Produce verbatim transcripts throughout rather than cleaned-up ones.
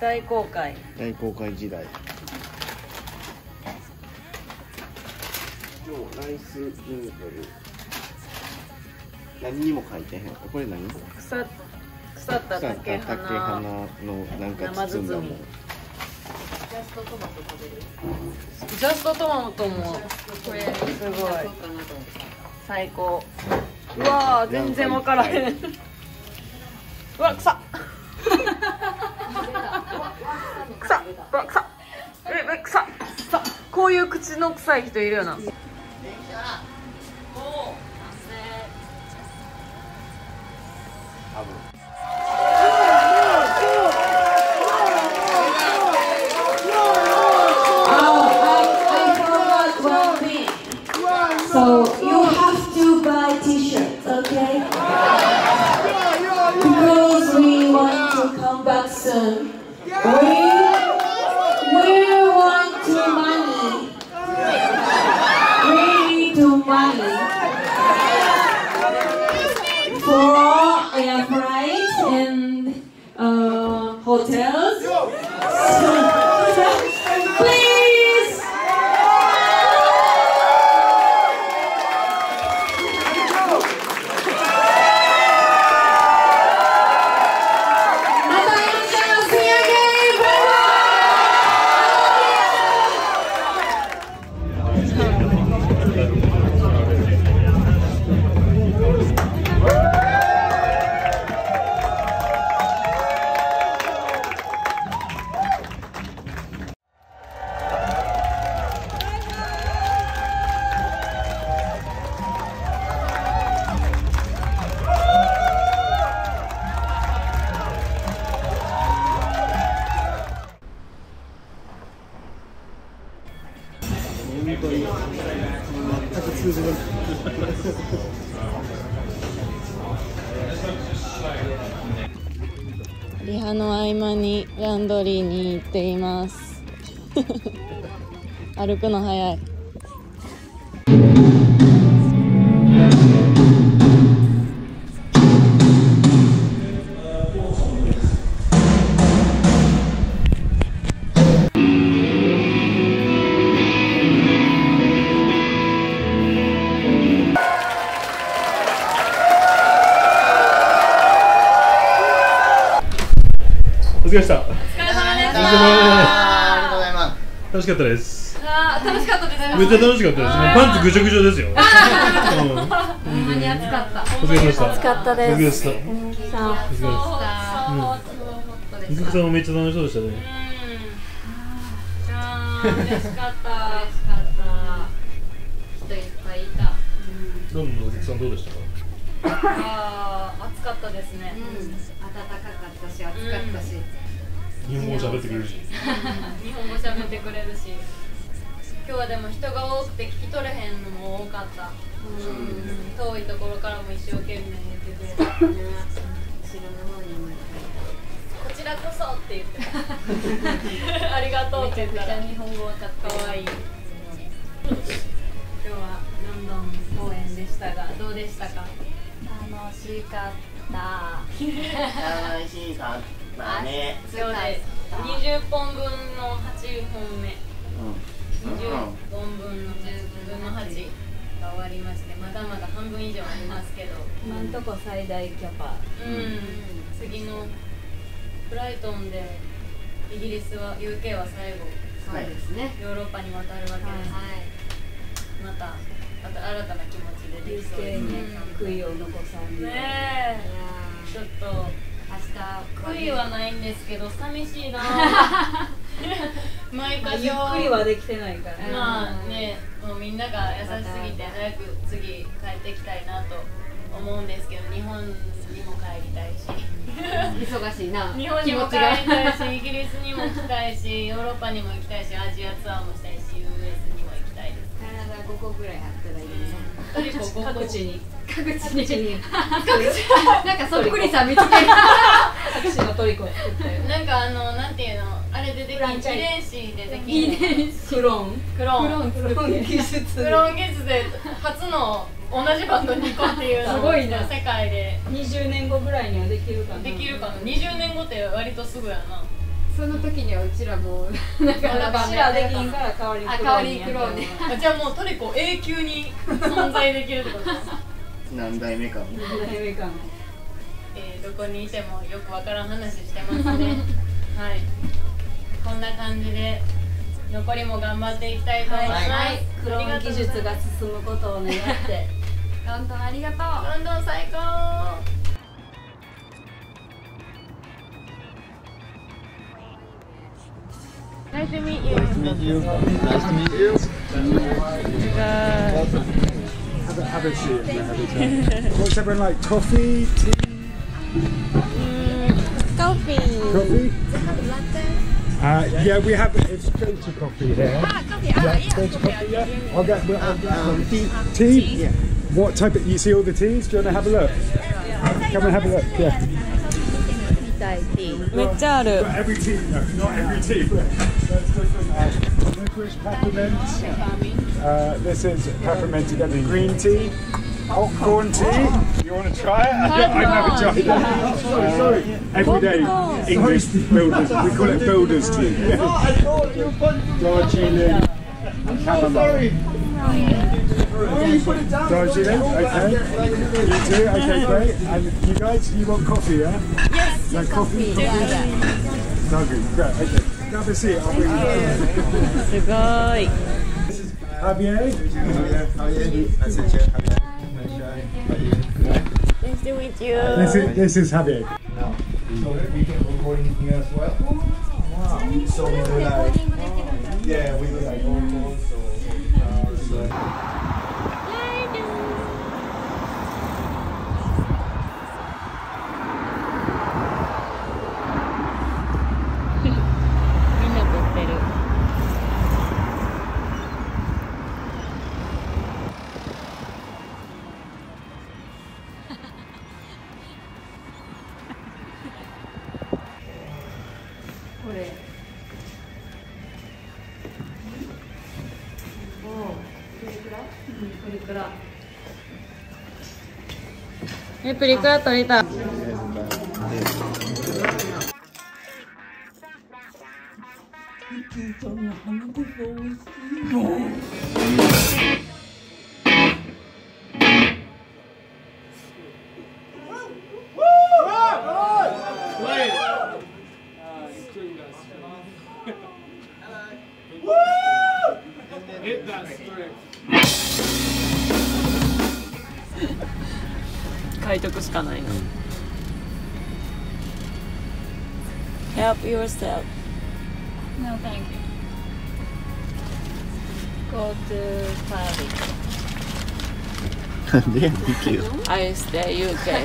大航海大航海時代のライスヌードル、何にも書いてへん。これ何？腐腐った竹花のなんか包んだもん。ジャストトマト食べる。ジャストトマトもこれすごい最高。うわー全然わからへん。うわ臭っ。臭っ。うわ臭っ。ええ臭っ。臭っ。こういう口の臭い人いるよな。So you have to buy t-shirts, okay? Because we want to come back soon. We, we want to money. We need to money. For air flights and uh, hotels. Please!ランドリーに行っています。歩くの早い。お疲れ様でした。ありがとうございます。楽しかったです。ああ、楽しかったです。めっちゃ楽しかったです。パンツぐちょぐちょですよ。ほんまに暑かった。お疲れ様でした。暑かったです。そう、そう、そう。さんもめっちゃ楽しそうでしたね。うん。嬉しかった。人いっぱいいた。どうもお客さんどうでしたか。ああ、暑かったですね。暖かかったし、暑かったし。日本語喋ってくれるし。日本語喋ってくれるし。今日はでも人が多くて聞き取れへんのも多かった。遠いところからも一生懸命言ってくれた。後ろの方にも。こちらこそって言って。ありがとうって言ったら。めちゃくちゃ日本語わかった。可愛い。今日はロンドン公演でしたが、どうでしたか。楽しかった。楽しかったね。そうです。にじゅっぽんぶんのはちほんめ。にじゅっぽんぶんのじゅっぷんのはちが終わりまして、まだまだ半分以上ありますけど。今んとこ最大キャパ。うん。次のブライトンでイギリスは ユーケー は最後。そうですね。ヨーロッパに渡るわけです。はい。また。また新たな気持ちでできそうですね。悔いを残さんね。ちょっと明日悔いはないんですけど寂しいな。毎回ゆっくりはできてないから。まあね、もうみんなが優しすぎて早く次帰ってきたいなと思うんですけど、日本にも帰りたいし。忙しいな。日本にも帰りたいし、イギリスにも行きたいし、ヨーロッパにも行きたいし、アジアツアーもしたいし、ユーエス にも行きたいです。ごこぐらいあったらいいね。各地に各地になんかそっくりさん見つけた。各地のトリコなんかあのなんていうのあれでできる遺伝子でできるクローンクローンクローン技術クローン技術で初の同じバンドに行こうっていうすごいな世界で。にじゅうねんごぐらいにはできるかな。できるかな。にじゅうねんごって割とすぐやな。その時にはうちらもうだからうちらできんから代わりに来ろうね。じゃあもうトリコ永久に存在できるってことですか。何代目かも何代目かも、えー、どこにいてもよくわからん話してますねはい、こんな感じで残りも頑張っていきたいと思います、はい、クローン技術が進むことを願ってロンドンありがとう。ロンドン最高。Nice to meet you. Nice to meet you. Nice to meet you. Have a have a seat. What's everyone like? Coffee, tea? Mm, coffee. Coffee. Uh, yeah, we have it's filter coffee here. Ah, coffee. Ah, yeah. Filter coffee. Yeah. I'll get um tea. Tea. What type of? You see all the teas? Do you want to have a look? Come and have a look. Yeah. めっちゃある。Darjeeling, okay. You too, okay, great. And you guys, you want coffee, yeah? Yes. No coffee. Coffee. Yeah. No good. Great. Okay. Grab a seat. I'll bring you up. This is Javier. Javier. Nice to meet you. Javier. Nice to meet you. This is this is Javier. Now, so we can record in here as well. Wow. So we were like, yeah, we were like almost so. Uh, so.プリクラ撮れた。Help yourself. No, thank you. Go to Paris. Yeah, thank you. I stay U K.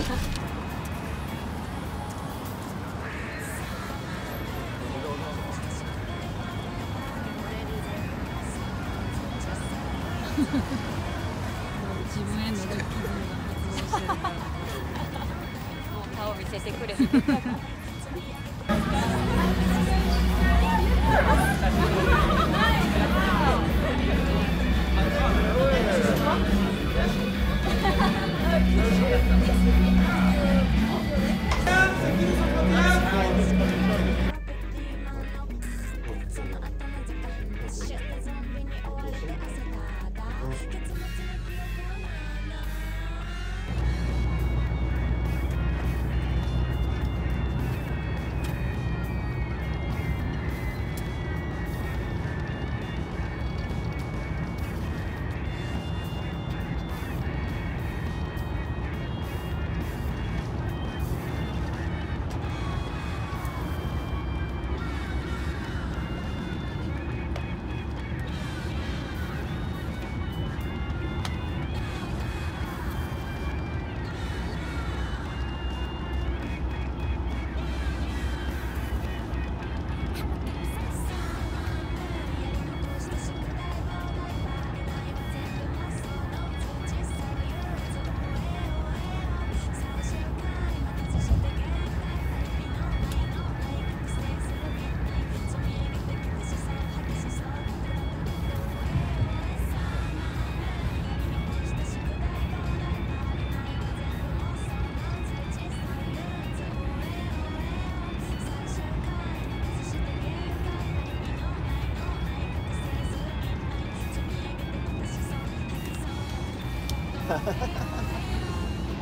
もう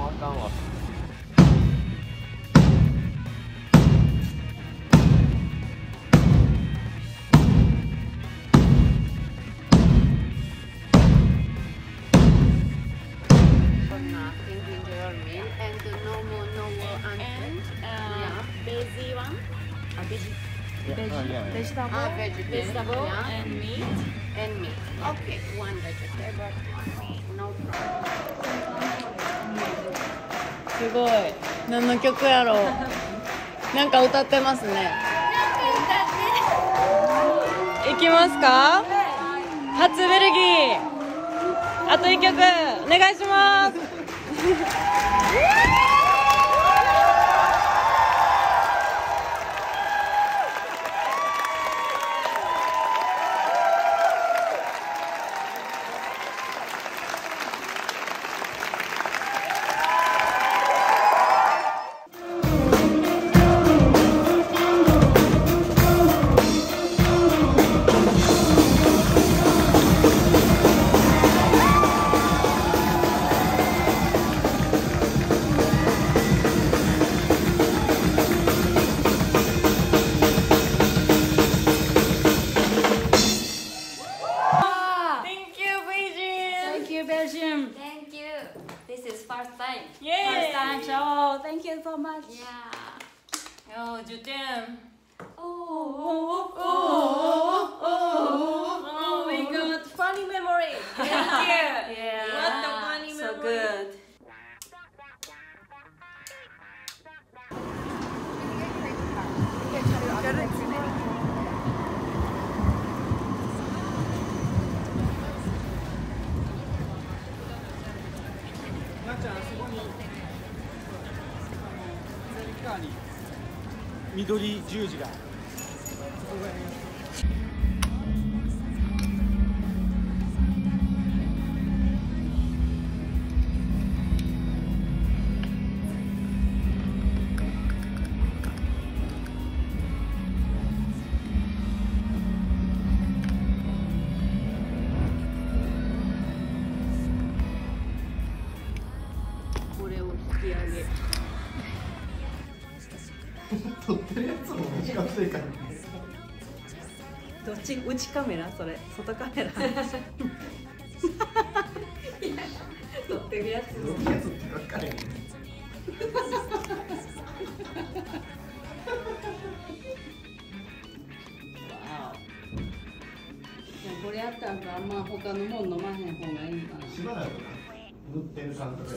あかんわ。Vegetable, ah, vegetable yeah. and meat and meat. Okay, one vegetable, no problem. すごい。何の曲やろう。なんか歌ってますね。行きますか。初ベルギー。あと一曲お願いします。緑十字が。これを引き上げ。撮ってるやつも短くていいからね。どっち、内カメラ、それ、外カメラ。撮ってるやつ。撮ってるやつってばっかり。これやったら、あんま他のもん飲まへん方がいいかな。しばらくな。塗ってる感覚で。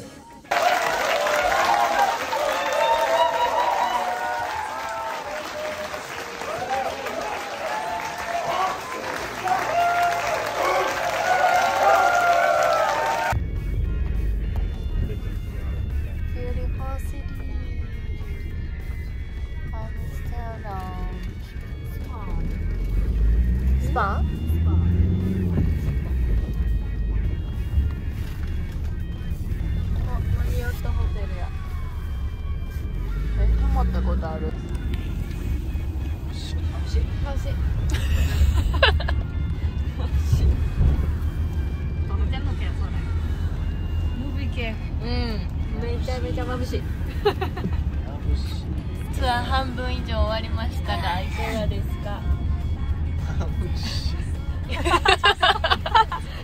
ツアー半分以上終わりましたがいかがですか？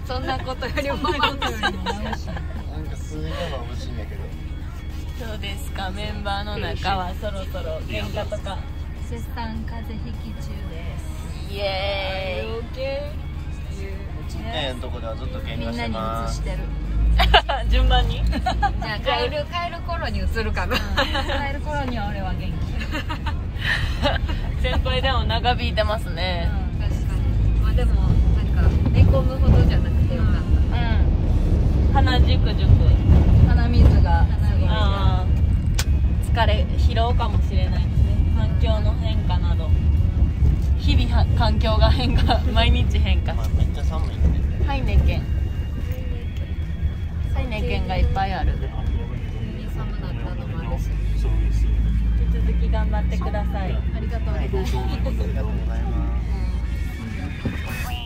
そんなことよりもなんかすごい眩しいんだけど。どうですか？メンバーの中はそろそろ喧嘩とか。絶賛風邪引き中です。イエーイ。ねえ、とこではずっと喧嘩してます。みんなに移してる。順番に。じゃあ帰る帰る頃に移るかな。帰る頃には俺は元気。先輩でも長引いてますね。確かに。まあでもなんか寝込むほどじゃなくてよかった。うん。鼻じゅくじゅく。鼻水がすごい。疲れ疲労かもしれないですね。環境の変化など。日々環境が変化、毎日変化。めっちゃ寒いんで。はいねけん。サイネケンがいっぱいある。寒かったのもあるし。引き続き頑張ってください。ありがとうございます。